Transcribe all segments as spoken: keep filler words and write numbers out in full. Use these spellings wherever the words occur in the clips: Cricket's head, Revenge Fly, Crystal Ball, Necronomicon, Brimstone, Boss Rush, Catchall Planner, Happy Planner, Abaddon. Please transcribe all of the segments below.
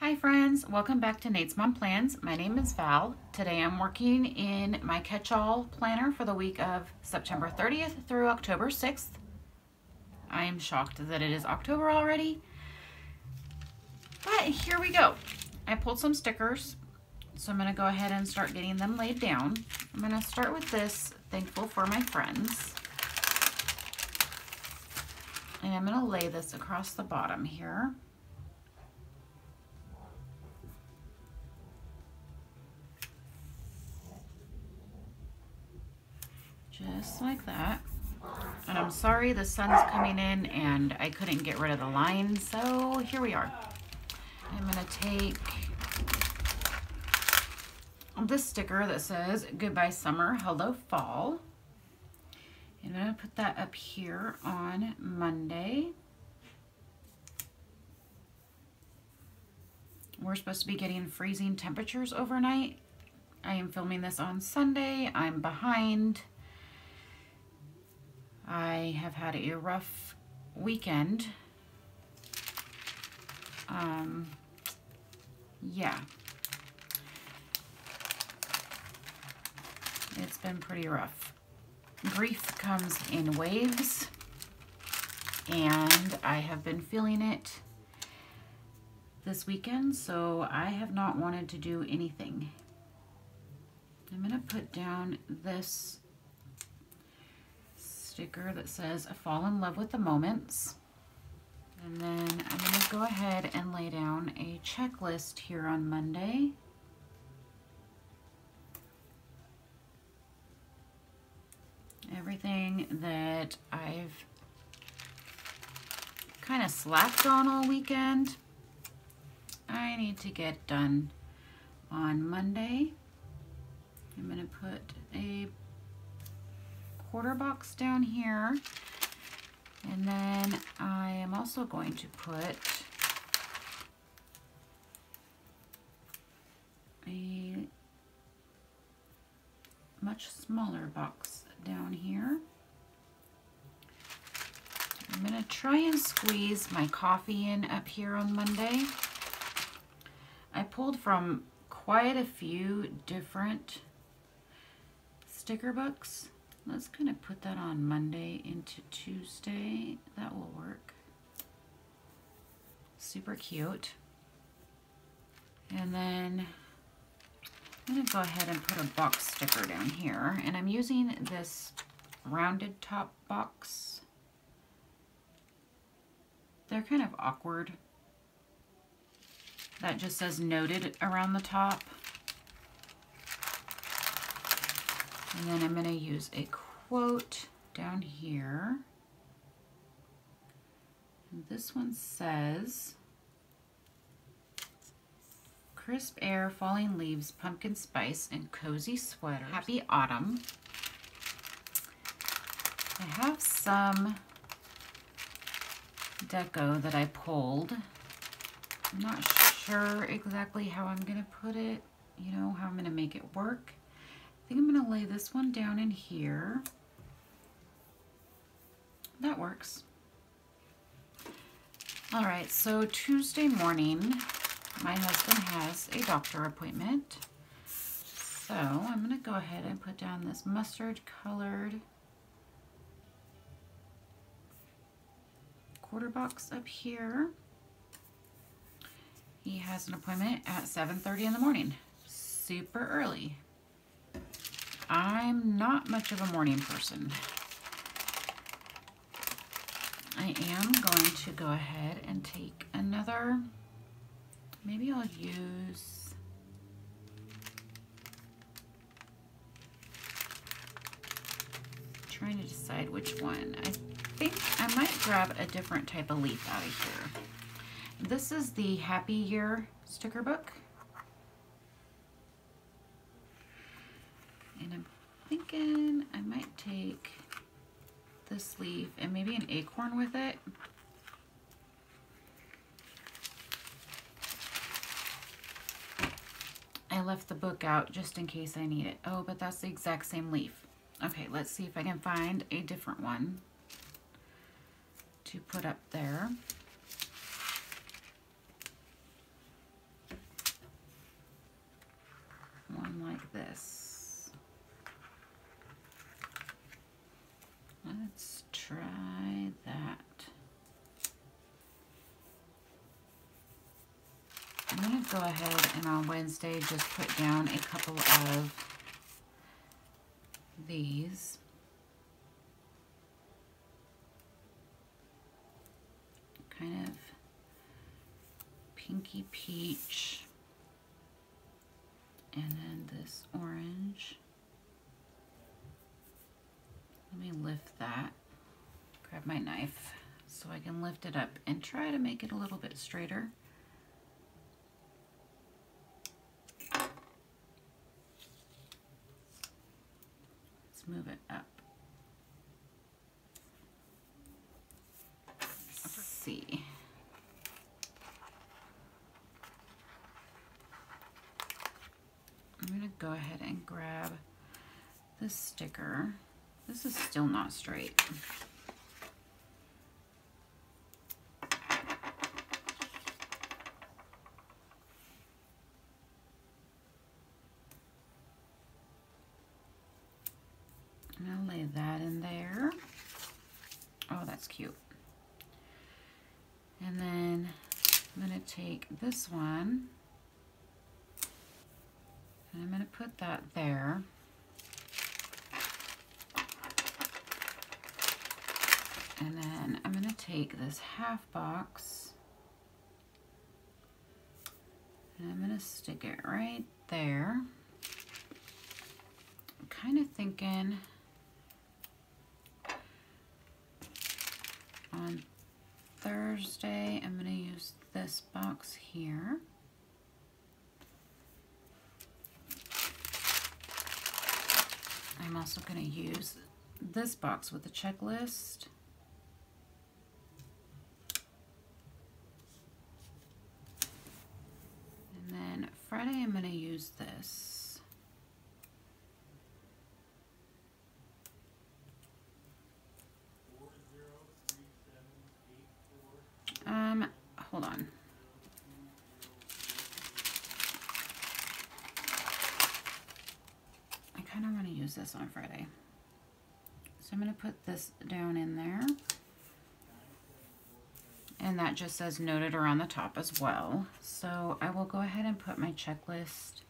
Hi friends, welcome back to Nate's Mom Plans. My name is Val. Today I'm working in my catch-all planner for the week of September thirtieth through October sixth. I am shocked that it is October already, but here we go. I pulled some stickers, so I'm going to go ahead and start getting them laid down. I'm going to start with this, Thankful for My Friends, and I'm going to lay this across the bottom here. Just like that. And I'm sorry the sun's coming in and I couldn't get rid of the line, so here we are. I'm gonna take this sticker that says Goodbye Summer, Hello Fall. And I'm gonna put that up here on Monday. We're supposed to be getting freezing temperatures overnight. I am filming this on Sunday. I'm behind. I have had a rough weekend. Um, yeah. It's been pretty rough. Grief comes in waves, and I have been feeling it this weekend, so I have not wanted to do anything. I'm gonna put down this sticker that says Fall in Love with the Moments. And then I'm going to go ahead and lay down a checklist here on Monday. Everything that I've kind of slacked on all weekend, I need to get done on Monday. I'm going to put a quarter box down here, and then I am also going to put a much smaller box down here. I'm going to try and squeeze my coffee in up here on Monday. I pulled from quite a few different sticker books. Let's kind of put that on Monday into Tuesday. That will work. Super cute. And then I'm going to go ahead and put a box sticker down here. And I'm using this rounded top box. They're kind of awkward. That just says noted around the top. And then I'm going to use a quote down here. And this one says, crisp air, falling leaves, pumpkin spice, and cozy sweater. Happy autumn. I have some deco that I pulled. I'm not sure exactly how I'm going to put it, you know, how I'm going to make it work. I think I'm going to lay this one down in here. That works. All right, so Tuesday morning, my husband has a doctor appointment. So I'm going to go ahead and put down this mustard colored quarter box up here. He has an appointment at seven thirty in the morning, super early. I'm not much of a morning person. I am going to go ahead and take another, maybe I'll use I'm trying to decide which one. I think I might grab a different type of leaf out of here. This is the Happy Year sticker book. And I'm thinking I might take this leaf and maybe an acorn with it. I left the book out just in case I need it. Oh, but that's the exact same leaf. Okay, let's see if I can find a different one to put up there. One like this. Let's try that. I'm going to go ahead and on Wednesday just put down a couple of these. Kind of pinky peach, and then this orange. Let me lift that. Grab my knife so I can lift it up and try to make it a little bit straighter. Let's move it up. See. I'm going to go ahead and grab the sticker. This is still not straight. And I'll lay that in there. Oh, that's cute. And then I'm going to take this one and I'm going to put that there. And then I'm going to take this half box and I'm going to stick it right there. I'm kind of thinking on Thursday, I'm going to use this box here. I'm also going to use this box with the checklist. And then Friday, I'm going to use this. Um, hold on. I kind of want to use this on Friday. So I'm going to put this down in there. And that just says noted around the top as well. So I will go ahead and put my checklist.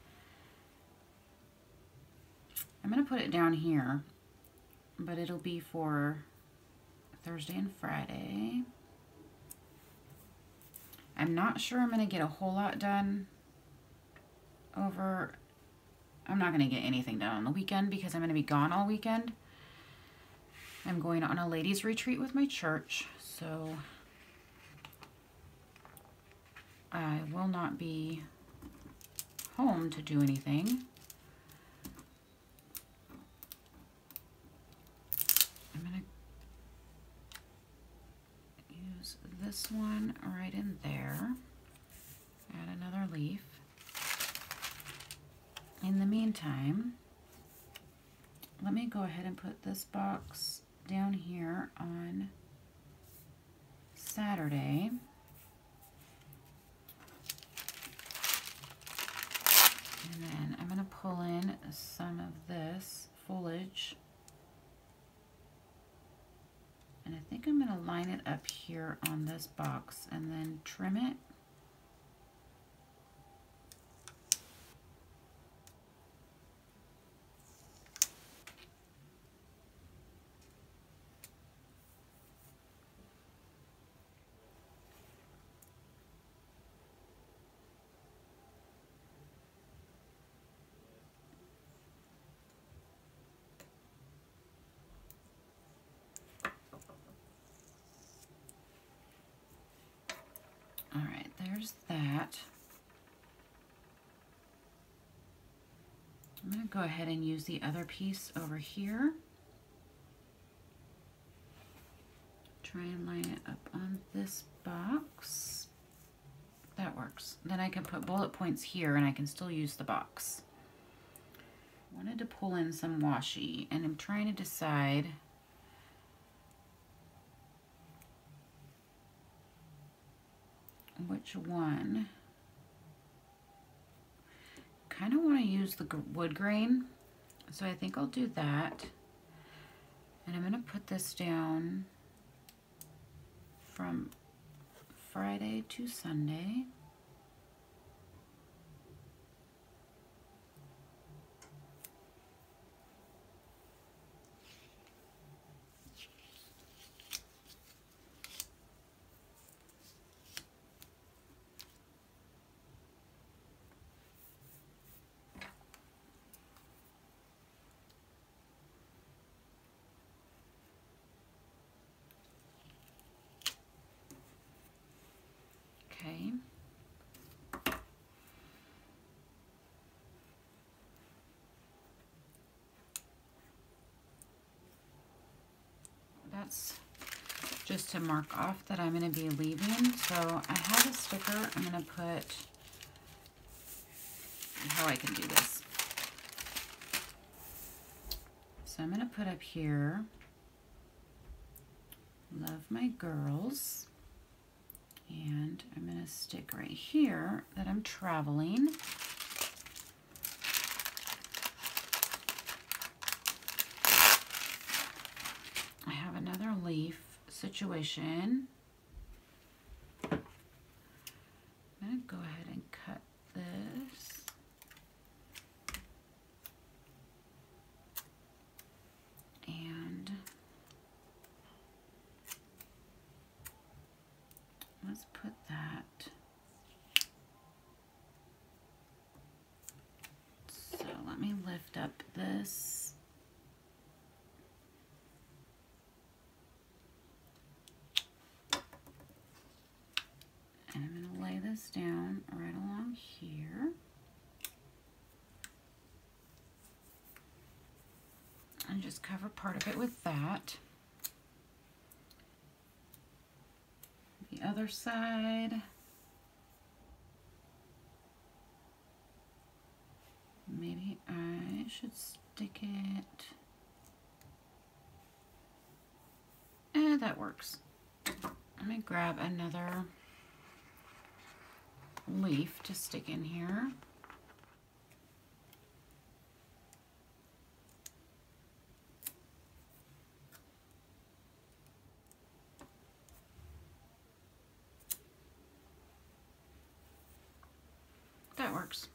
I'm going to put it down here, but it'll be for Thursday and Friday. I'm not sure I'm going to get a whole lot done over, I'm not going to get anything done on the weekend because I'm going to be gone all weekend. I'm going on a ladies retreat with my church, so I will not be home to do anything. I'm going to this one right in there, add another leaf. In the meantime, let me go ahead and put this box down here on Saturday. And then I'm going to pull in some of this foliage. And I think I'm going to line it up here on this box and then trim it. That. I'm going to go ahead and use the other piece over here. Try and line it up on this box. That works. Then I can put bullet points here and I can still use the box. I wanted to pull in some washi and I'm trying to decide which one. Kind of want to use the wood grain, so I think I'll do that. And I'm going to put this down from Friday to Sunday. That's just to mark off that I'm going to be leaving. So I have a sticker. I'm going to put how I can do this. So I'm going to put up here, love my girls. And I'm going to stick right here that I'm traveling. I have another leaf situation. I'm going to go ahead and cut this. And let's put that so let me lift up this and I'm going to lay this down right along here, and just cover part of it with that. The other side, maybe I should stick it, and eh, that works. Let me grab another leaf to stick in here.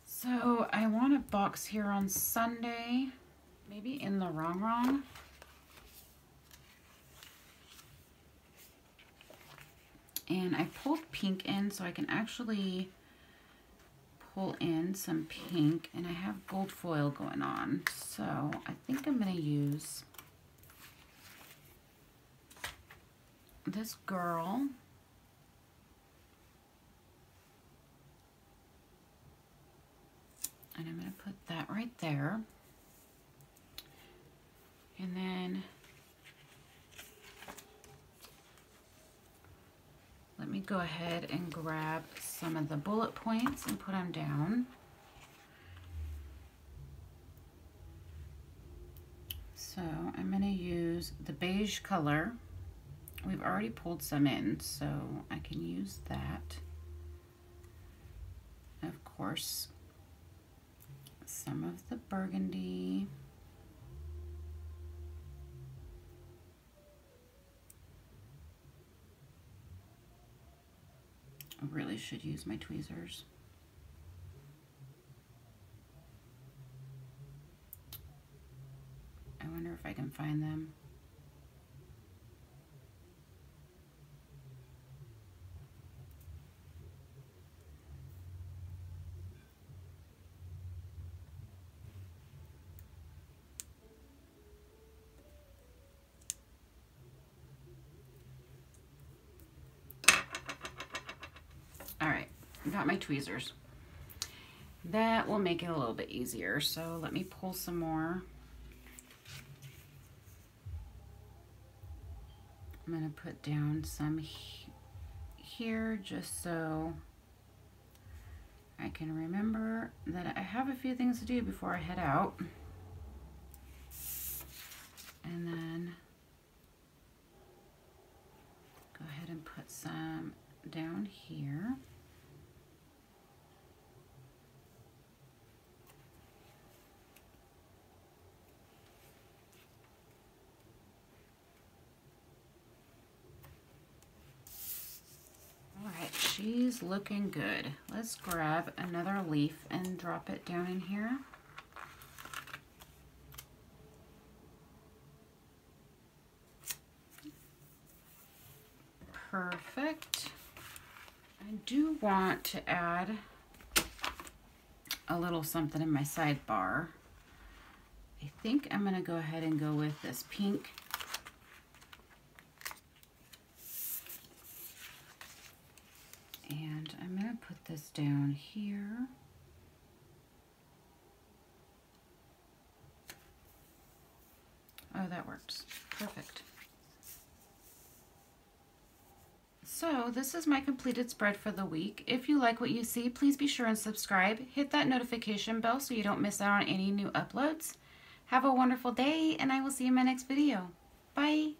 So I want a box here on Sunday, maybe in the wrong wrong. And I pulled pink in so I can actually pull in some pink, and I have gold foil going on. So I think I'm gonna use this girl. And I'm going to put that right there. And then let me go ahead and grab some of the bullet points and put them down. So I'm going to use the beige color. We've already pulled some in, so I can use that. Of course, some of the burgundy, I really should use my tweezers. I wonder if I can find them. Got my tweezers. That will make it a little bit easier. So let me pull some more. I'm going to put down some he here just so I can remember that I have a few things to do before I head out. And then go ahead and put some down here. She's looking good. Let's grab another leaf and drop it down in here. Perfect. I do want to add a little something in my sidebar. I think I'm going to go ahead and go with this pink. And I'm going to put this down here. Oh, that works. Perfect. So this is my completed spread for the week. If you like what you see, please be sure and subscribe. Hit that notification bell so you don't miss out on any new uploads. Have a wonderful day, and I will see you in my next video. Bye.